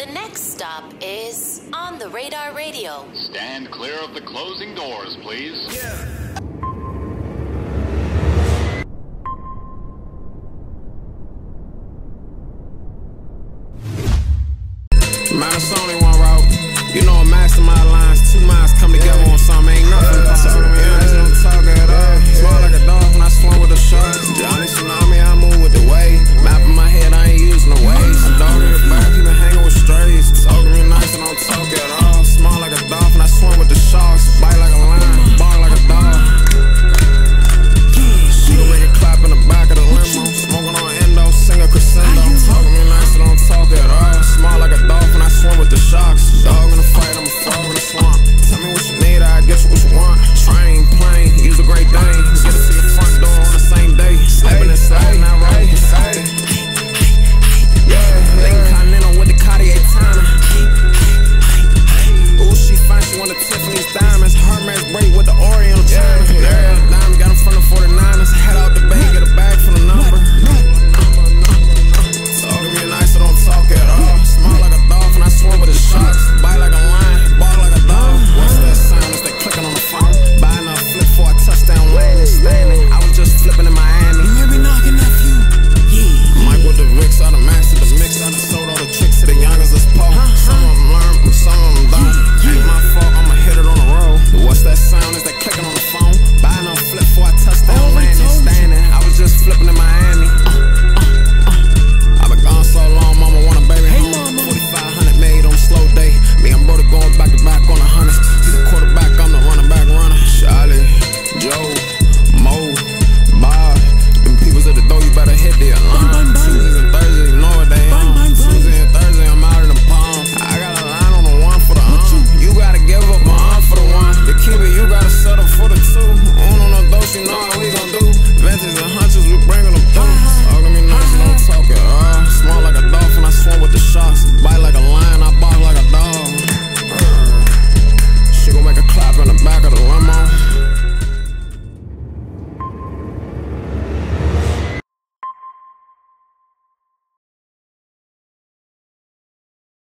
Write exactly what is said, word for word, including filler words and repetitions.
The next stop is On The Radar Radio. Stand clear of the closing doors, please. Yeah. Man, it's only one route. You know a mastermind lines, two minds come together on something. Ain't nothing possible. Yeah, I just don't talk at all. Small like a dog when I swim with the sharks. Johnny Tsunami.